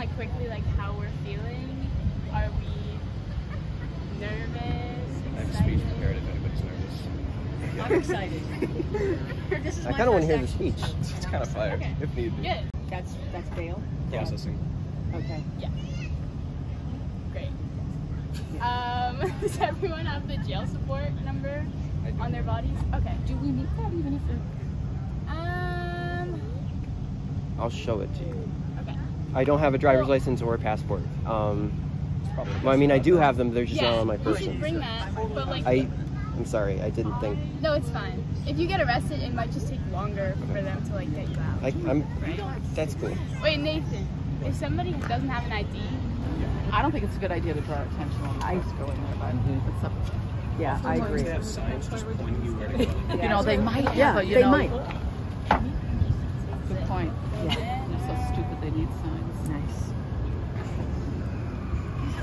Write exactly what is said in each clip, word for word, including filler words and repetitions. like quickly like how we're feeling. Are we nervous? I have a speech prepared if anybody's nervous. Yeah. I'm excited. This is I kind of want to hear the speech. It's kind of fire, okay. If need be. Good. That's that's Bale. Processing. Okay. Yeah. Great. Um, does everyone have the jail support number on their bodies? Okay. Do we need that even if we? Um. I'll show it to you. Okay. I don't have a driver's oh. license or a passport. Um. Probably well, I mean, I do have them. They're just yeah, not on my person. You should bring that, but like. I, I'm sorry. I didn't think. No, it's fine. If you get arrested, it might just take longer for them to like get you out. I, I'm. Right? That's cool. Wait, Nathan. If somebody doesn't have an I D, I don't think it's a good idea to draw attention on what's going on. Mm-hmm. But yeah, I agree. They have signs just pointing you where to go. You know, they might have, yeah, but you they know. Might. Good point. Yeah. They're so stupid, they need signs.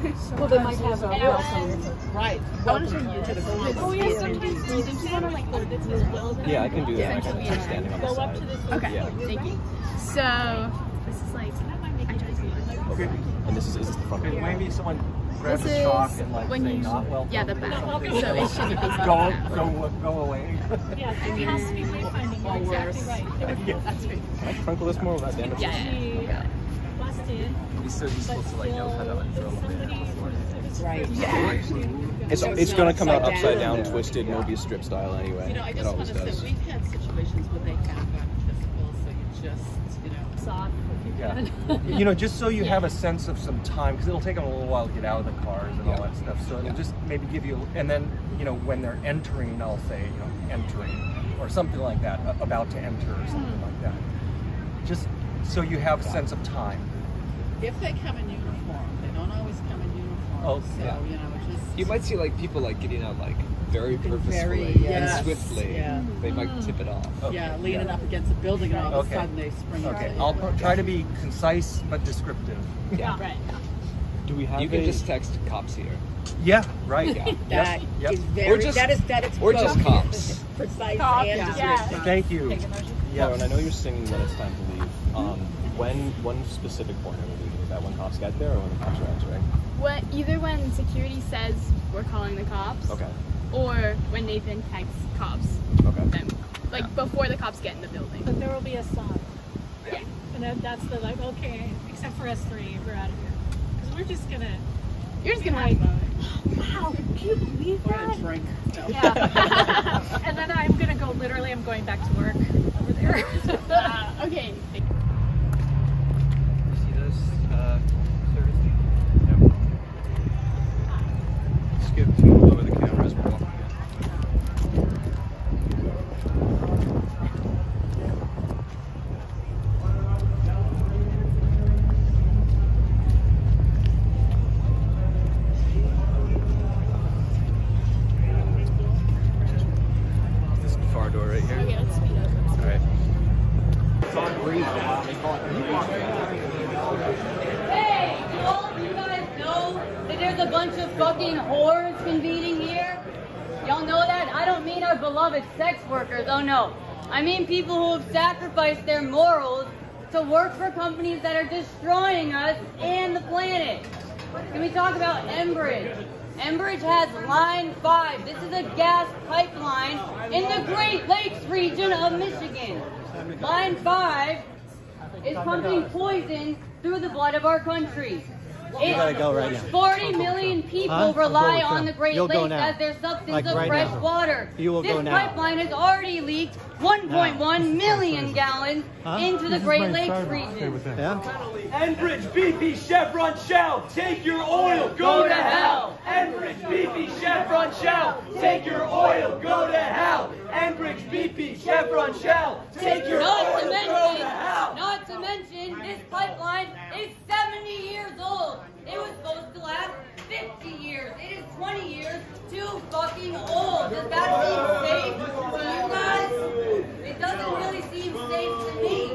Nice. Well, they might have a welcome. Right. Welcome you to the community. Oh, yeah, sometimes you just want to, like, oh, this is well. Yeah, I can do that. I can keep standing on the side. Okay, yeah. Thank you. So, this is like... Okay. And this is, is this the front? Okay, maybe someone grabs a chalk and like when say you, not well. Yeah, the back. So it should be go, go, go away. Yeah, it has to be wayfinding. You're exactly right. Yeah, that's right. Can I sprinkle this more without damage? Yeah, yeah. Okay. Busted. It's so useful to like know how to unfurl it. Right. Yeah. It's it's gonna come out upside down, twisted, Mobius strip style anyway. You know, I just want to say we've had situations where they have gotten testicles, so you just you know soft. Yeah. You know, just so you yeah. have a sense of some time, because it'll take them a little while to get out of the cars and yeah. all that stuff. So it'll yeah. just maybe give you, and then, you know, when they're entering, I'll say, you know, entering, or something like that, about to enter or something like that. Just so you have a sense of time. If they come in uniform, they don't always come in uniform. Oh, so, yeah. you know, just... You might see, like, people, like, getting out, like, very purposefully very, yes. and swiftly. Yeah. They might tip it off. Okay. Yeah, leaning yeah. up against a building and all of a okay. sudden they spring okay. up. Okay, I'll put, try to be concise but descriptive. Yeah, right. Do we have You can a... just text cops here. Yeah, right. Yeah. That yep. is very, or just, that is, that is or just cops. Precise Cop, and descriptive. Yeah. Yeah. Thank you. Yeah, and I know you're singing that it's time to leave. Um, when one specific point are we leaving? Is that when cops get there or when the cops arrive, right? What, either when security says we're calling the cops. Okay. Or when Nathan texts cops, okay. them. like yeah. before the cops get in the building. But there will be a sign. Yeah. And then that's the like, okay, except for us three, we're out of here. Because we're just gonna. You're just gonna. Like, wow, can you believe that? Or a drink. No. Yeah. And then I'm gonna go. Literally, I'm going back to work over there. uh, okay. You see this uh, service thing? Yeah. Skip to lower the cameras. I mean people who have sacrificed their morals to work for companies that are destroying us and the planet. Can we talk about Enbridge? Enbridge has Line five. This is a gas pipeline in the Great Lakes region of Michigan. Line five is pumping poison through the blood of our country. It, go right forty million people huh? rely on the Great You'll Lakes as their substance like of right fresh now. water. This pipeline has already leaked one point one million gallons huh? into the Great Lakes region. Yeah. Enbridge, B P, Chevron, Shell, take your oil, go, go to hell. Enbridge, B P, Chevron, Shell, take your oil, go to hell. Enbridge, B P, Chevron, Shell, take your not oil, to mention, go to hell. Not to mention, this pipeline is seventy years old. It was supposed to last fifty years. It is twenty years too fucking old. Does that seem safe to you guys? It doesn't really seem safe to me.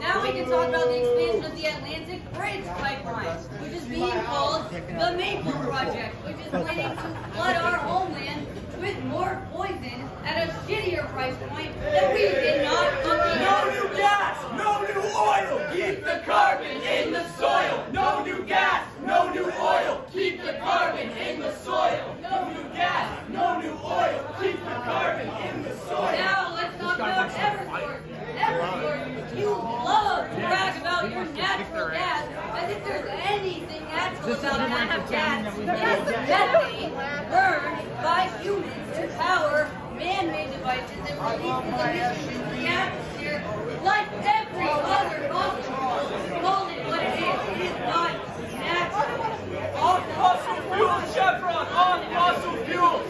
Now we can talk about the expansion of the Atlantic Bridge Pipeline, which is being called the Maple Project, which is planning to flood our homeland with more poison at a shittier price point that we did not fucking know. No new gas, no new oil. Keep the carbon in the soil. you love to brag about your natural gas. As if there's anything natural about natural gas. That's the methane burned by humans to power man-made devices and release emissions into the atmosphere like every other fossil fuel. Call it what it is. It is not natural. Off fossil fuel, Chevron! Off fossil fuel!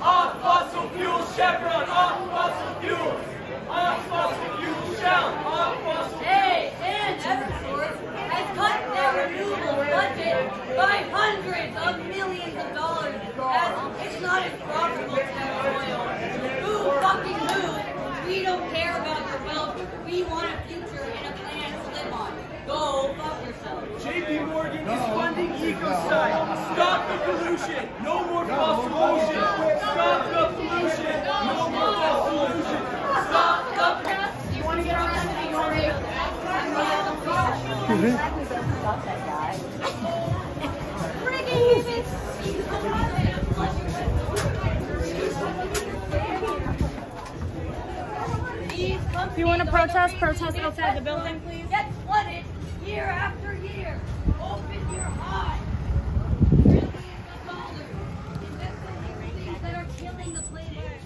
Off fossil fuel, Chevron! Off fossil fuel! Off fossil fuel, Shell! Off fossil fuel! Hey, and Eversource has cut their renewable budget by hundreds of millions of dollars. As it's not as profitable to have oil. Who fucking who? We don't care about your wealth. We want a future and a plan to live on. Go fuck yourself. J P Morgan no. is funding ecocide. Stop the pollution. No more fossil pollution. Stop the pollution. No more fossil pollution. Stop the pollution. Do you want to get on that thing already? Stop that guy. Friggin' humans. He's so hot. If you want to protest, protest outside the building, please. Get flooded year after year. Open your eyes. Billions of dollars invested in things that are killing the planet.